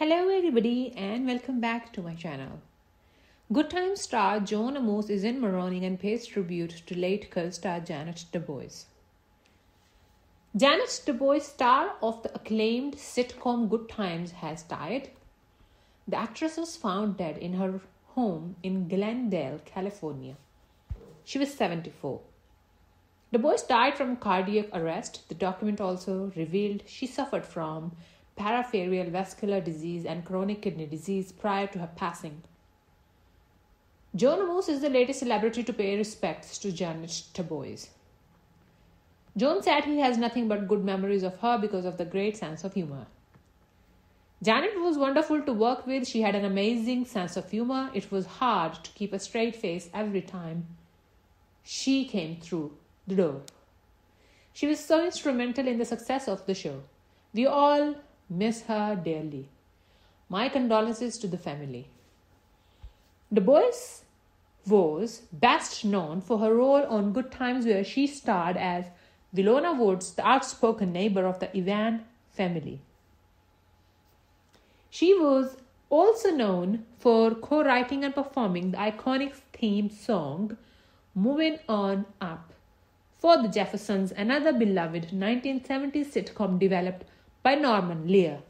Hello everybody and welcome back to my channel. Good Times star Joan Amos is in mourning and pays tribute to late Curl star Ja'Net DuBois. Ja'Net DuBois, star of the acclaimed sitcom Good Times, has died. The actress was found dead in her home in Glendale, California. She was 74. DuBois died from cardiac arrest. The document also revealed she suffered from peripheral vascular disease and chronic kidney disease prior to her passing. Joan Amos is the latest celebrity to pay respects to Ja'Net DuBois. Joan said he has nothing but good memories of her because of the great sense of humor. Ja'Net was wonderful to work with. She had an amazing sense of humor. It was hard to keep a straight face every time she came through the door. She was so instrumental in the success of the show. We all miss her dearly. My condolences to the family. DuBois was best known for her role on Good Times, where she starred as Wilona Woods, the outspoken neighbor of the Evans family. She was also known for co-writing and performing the iconic theme song "Movin' On Up" for the Jeffersons, another beloved 1970s sitcom developed by Norman Lear.